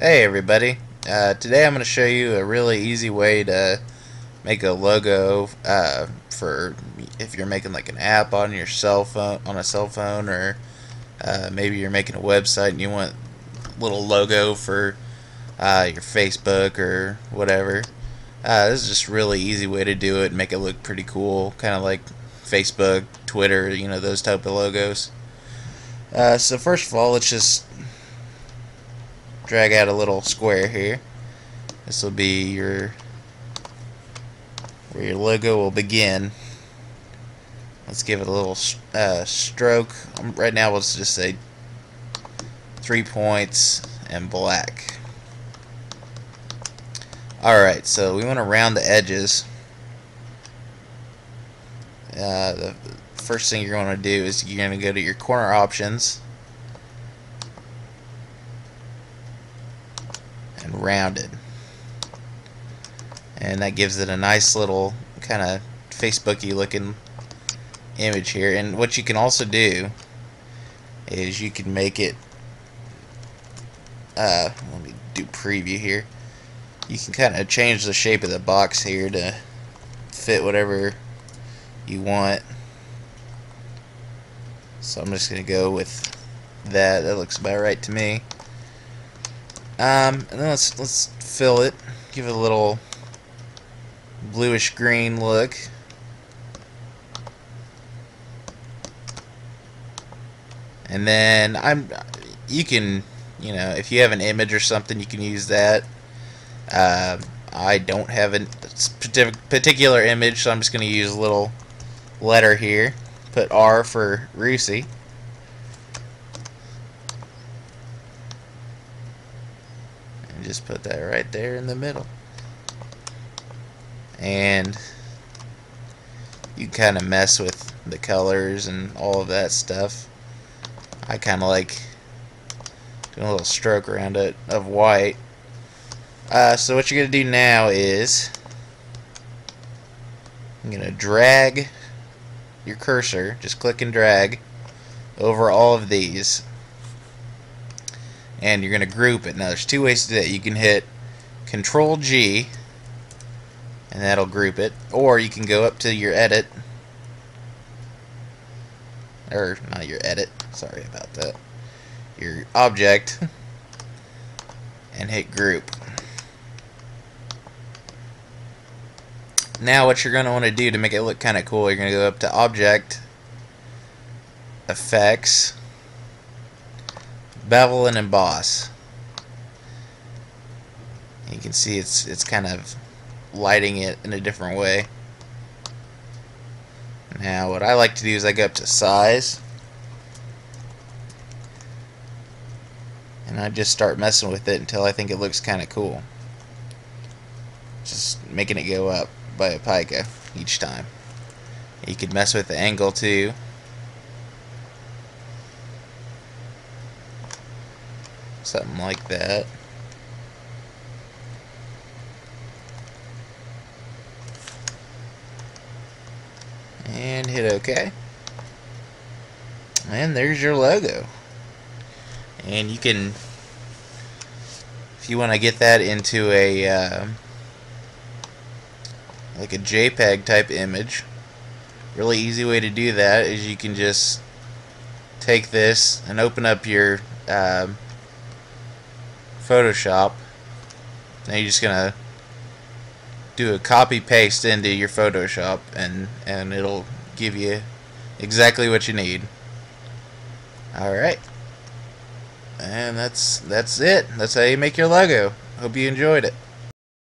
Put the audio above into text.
Hey everybody, today I'm going to show you a really easy way to make a logo for if you're making like an app on your cell phone, or maybe you're making a website and you want a little logo for your Facebook or whatever. This is just a really easy way to do it and make it look pretty cool, kind of like Facebook, Twitter, you know, those type of logos. So first of all, let's just drag out a little square here. This will be your where your logo will begin. Let's give it a little stroke. Right now we'll just say 3 points and black. Alright, so we want to round the edges. The first thing you're going to do is you're going to go to your corner options, rounded, and that gives it a nice little kind of Facebooky looking image here. And what you can also do is you can make it let me do preview here. You can kind of change the shape of the box here to fit whatever you want, so I'm just gonna go with that. That looks about right to me. And then let's fill it, give it a little bluish green look. And then you can, you know, if you have an image or something, you can use that. I don't have a particular image, so I'm just going to use a little letter here. Put R for Rusey. Just put that right there in the middle, and you kind of mess with the colors and all of that stuff. I kind of like doing a little stroke around it of white. So what you're gonna do now is I'm gonna drag your cursor, just click and drag over all of these, and you're going to group it. Now there's two ways to do that. You can hit Control G and that'll group it, or you can go up to your edit, or not your edit, sorry about that, your object, and hit group. Now what you're going to want to do to make it look kind of cool, you're going to go up to Object, Effects, Bevel and Emboss. You can see it's kind of lighting it in a different way. Now what I like to do is I go up to Size and I just start messing with it until I think it looks kinda cool, just making it go up by a pica each time. You could mess with the angle too. Something like that. And hit OK. And there's your logo. And you can, if you want to get that into a like a JPEG type image, really easy way to do that is you can just take this and open up your Photoshop. Now you're just gonna do a copy paste into your Photoshop, and it'll give you exactly what you need. Alright, and that's it. That's how you make your logo. Hope you enjoyed it.